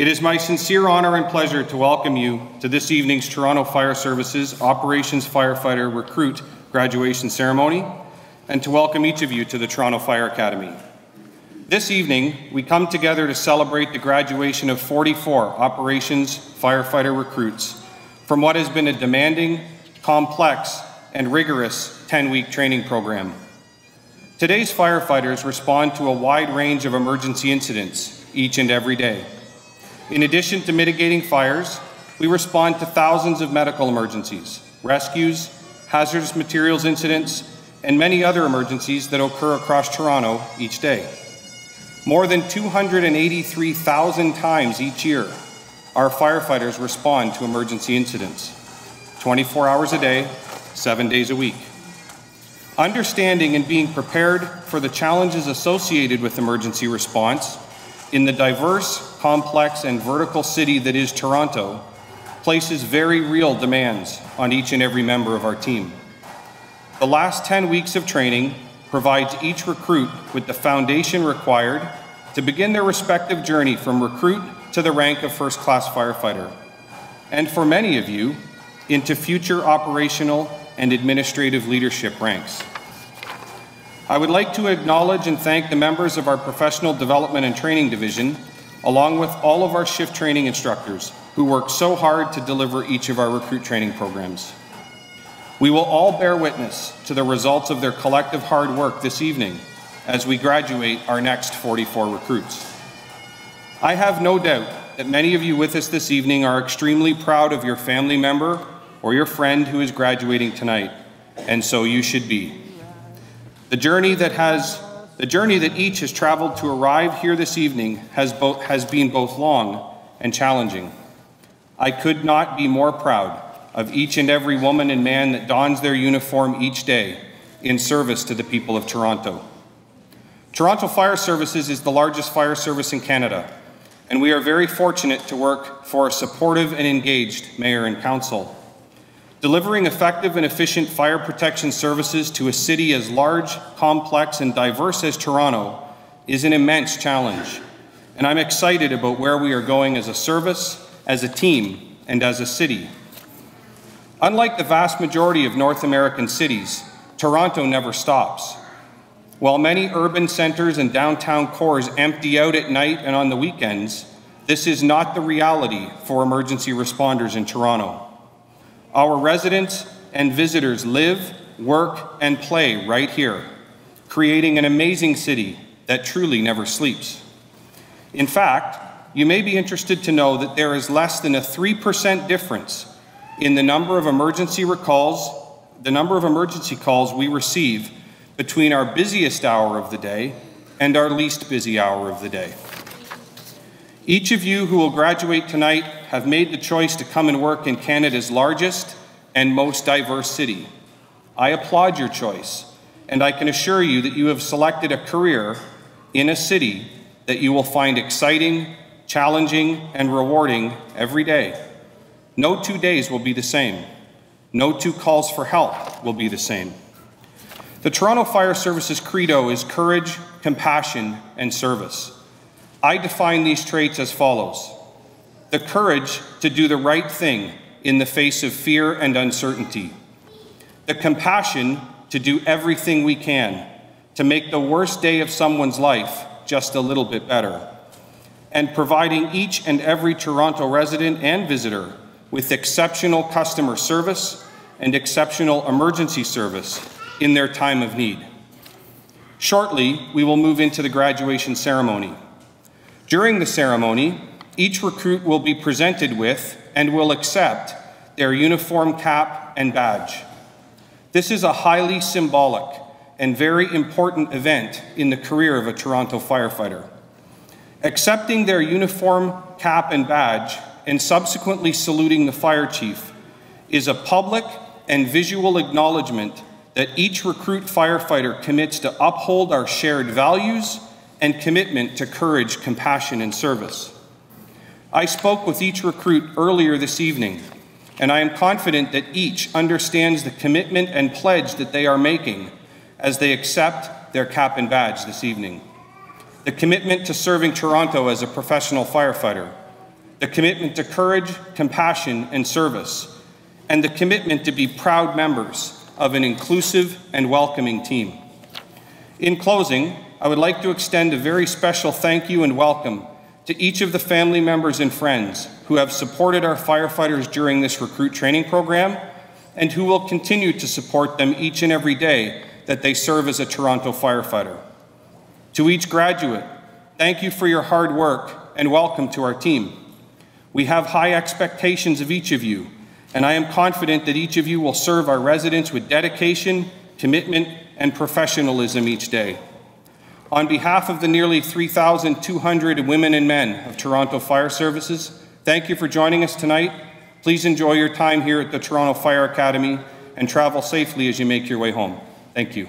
It is my sincere honor and pleasure to welcome you to this evening's Toronto Fire Services Operations Firefighter Recruit graduation ceremony, and to welcome each of you to the Toronto Fire Academy. This evening, we come together to celebrate the graduation of 44 operations firefighter recruits from what has been a demanding, complex, and rigorous 10-week training program. Today's firefighters respond to a wide range of emergency incidents each and every day. In addition to mitigating fires, we respond to thousands of medical emergencies, rescues, hazardous materials incidents, and many other emergencies that occur across Toronto each day. More than 283,000 times each year, our firefighters respond to emergency incidents, 24 hours a day, 7 days a week. Understanding and being prepared for the challenges associated with emergency response in the diverse, complex, and vertical city that is Toronto places very real demands on each and every member of our team. The last 10 weeks of training provides each recruit with the foundation required to begin their respective journey from recruit to the rank of first-class firefighter, and for many of you, into future operational and administrative leadership ranks. I would like to acknowledge and thank the members of our Professional Development and Training Division, along with all of our shift training instructors who work so hard to deliver each of our recruit training programs. We will all bear witness to the results of their collective hard work this evening as we graduate our next 44 recruits. I have no doubt that many of you with us this evening are extremely proud of your family member or your friend who is graduating tonight, and so you should be. The journey that each has traveled to arrive here this evening has been both long and challenging. I could not be more proud of each and every woman and man that dons their uniform each day in service to the people of Toronto. Toronto Fire Services is the largest fire service in Canada, and we are very fortunate to work for a supportive and engaged mayor and council. Delivering effective and efficient fire protection services to a city as large, complex, and diverse as Toronto is an immense challenge, and I'm excited about where we are going as a service, as a team, and as a city. Unlike the vast majority of North American cities, Toronto never stops. While many urban centers and downtown cores empty out at night and on the weekends, this is not the reality for emergency responders in Toronto. Our residents and visitors live, work, and play right here, creating an amazing city that truly never sleeps. In fact, you may be interested to know that there is less than a 3% difference in the number of emergency calls we receive between our busiest hour of the day and our least busy hour of the day. Each of you who will graduate tonight have made the choice to come and work in Canada's largest and most diverse city. I applaud your choice, and I can assure you that you have selected a career in a city that you will find exciting, challenging, and rewarding every day. No 2 days will be the same. No two calls for help will be the same. The Toronto Fire Services credo is courage, compassion, and service. I define these traits as follows: the courage to do the right thing in the face of fear and uncertainty, the compassion to do everything we can to make the worst day of someone's life just a little bit better, and providing each and every Toronto resident and visitor with exceptional customer service and exceptional emergency service in their time of need. Shortly, we will move into the graduation ceremony. During the ceremony, each recruit will be presented with and will accept their uniform cap and badge. This is a highly symbolic and very important event in the career of a Toronto firefighter. Accepting their uniform cap and badge and subsequently saluting the fire chief is a public and visual acknowledgement that each recruit firefighter commits to uphold our shared values and commitment to courage, compassion, and service. I spoke with each recruit earlier this evening, and I am confident that each understands the commitment and pledge that they are making as they accept their cap and badge this evening. The commitment to serving Toronto as a professional firefighter, the commitment to courage, compassion, and service, and the commitment to be proud members of an inclusive and welcoming team. In closing, I would like to extend a very special thank you and welcome to each of the family members and friends who have supported our firefighters during this recruit training program and who will continue to support them each and every day that they serve as a Toronto firefighter. To each graduate, thank you for your hard work and welcome to our team. We have high expectations of each of you, and I am confident that each of you will serve our residents with dedication, commitment, and professionalism each day. On behalf of the nearly 3,200 women and men of Toronto Fire Services, thank you for joining us tonight. Please enjoy your time here at the Toronto Fire Academy and travel safely as you make your way home. Thank you.